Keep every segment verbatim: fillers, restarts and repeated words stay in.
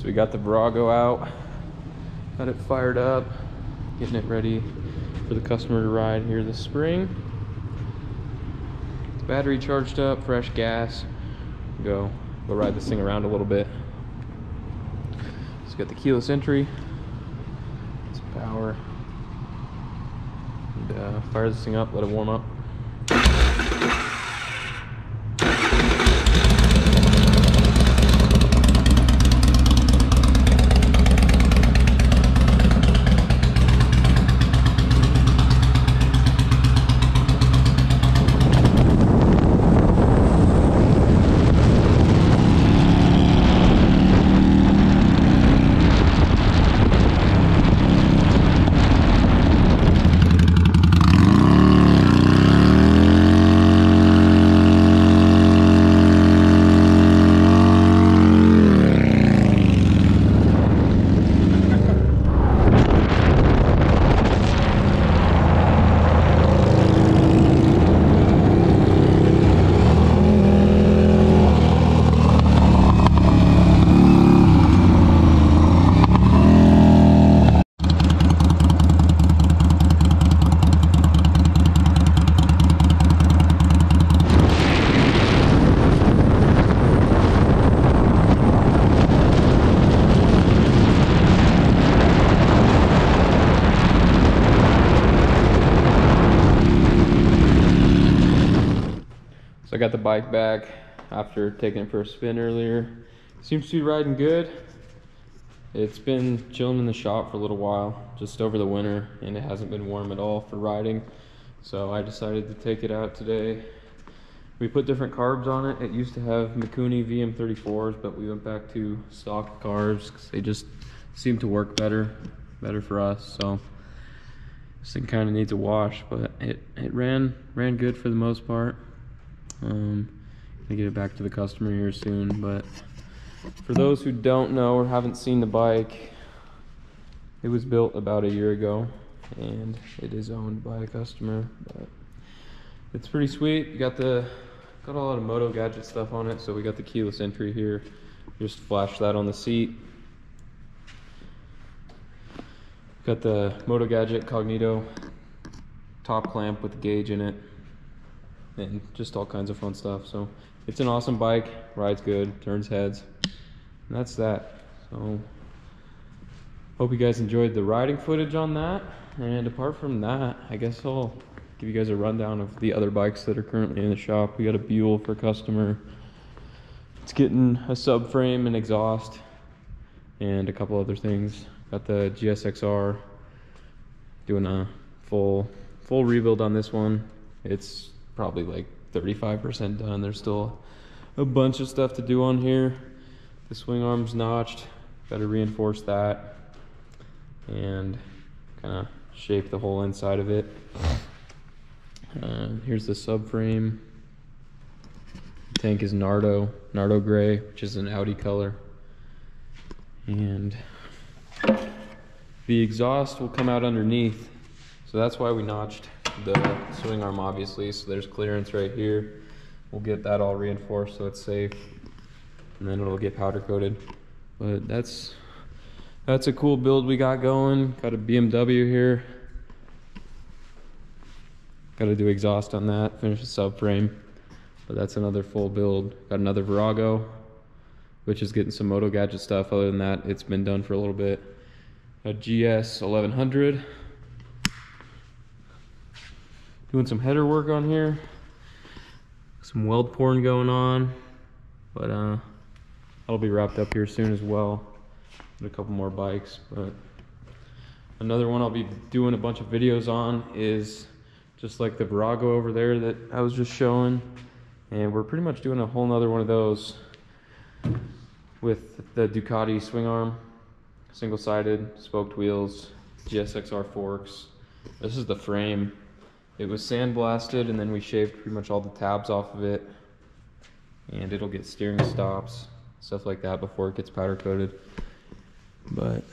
So we got the Virago out, got it fired up, getting it ready for the customer to ride here this spring. Battery charged up, fresh gas. Go, we'll ride this thing around a little bit. It's got the keyless entry, it's power. And, uh, fire this thing up, let it warm up. So I got the bike back after taking it for a spin earlier. Seems to be riding good. It's been chilling in the shop for a little while, just over the winter, and it hasn't been warm at all for riding. So I decided to take it out today. We put different carbs on it. It used to have Mikuni V M thirty-fours, but we went back to stock carbs because they just seem to work better, better for us. So this thing kind of needs a wash, but it, it ran, ran good for the most part. Um, gonna get it back to the customer here soon, but for those who don't know or haven't seen the bike, it was built about a year ago and it is owned by a customer, but it's pretty sweet. You got the got a lot of MotoGadget stuff on it, so we got the keyless entry here. Just flash that on the seat. Got the MotoGadget Cognito top clamp with the gauge in it, and just all kinds of fun stuff. So it's an awesome bike, rides good, turns heads, and that's that. So hope you guys enjoyed the riding footage on that, and apart from that, I guess I'll give you guys a rundown of the other bikes that are currently in the shop. We got a Buell for customer. It's getting a subframe and exhaust and a couple other things. Got the G S X R, doing a full full rebuild on this one. It's probably like thirty-five percent done. There's still a bunch of stuff to do on here. The swing arm's notched, better reinforce that and kind of shape the whole inside of it. Uh, here's the subframe. The tank is Nardo, Nardo gray, which is an Audi color. And the exhaust will come out underneath. So that's why we notched the swing arm, obviously, so there's clearance right here. We'll get that all reinforced so it's safe, and then it'll get powder coated. But that's that's a cool build we got going. Got a B M W here, got to do exhaust on that, finish the subframe, but that's another full build. Got another Virago, which is getting some MotoGadget stuff. Other than that, it's been done for a little bit. A G S eleven hundred, doing some header work on here, some weld porn going on, but uh, that'll be wrapped up here soon as well. Got a couple more bikes, but another one I'll be doing a bunch of videos on is just like the Virago over there that I was just showing, and we're pretty much doing a whole nother one of those with the Ducati swing arm, single-sided, spoked wheels, G S X R forks. This is the frame. It was sandblasted, and then we shaved pretty much all the tabs off of it, and it'll get steering stops, stuff like that, before it gets powder coated. But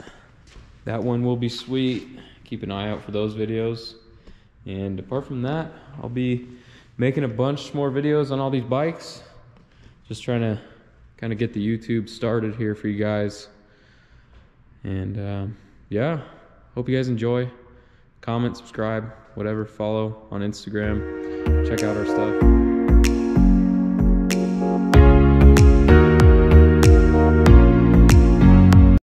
that one will be sweet. Keep an eye out for those videos. And apart from that, I'll be making a bunch more videos on all these bikes. Just trying to kind of get the YouTube started here for you guys. And uh, yeah, hope you guys enjoy. Comment, subscribe, whatever, follow on Instagram, check out our stuff.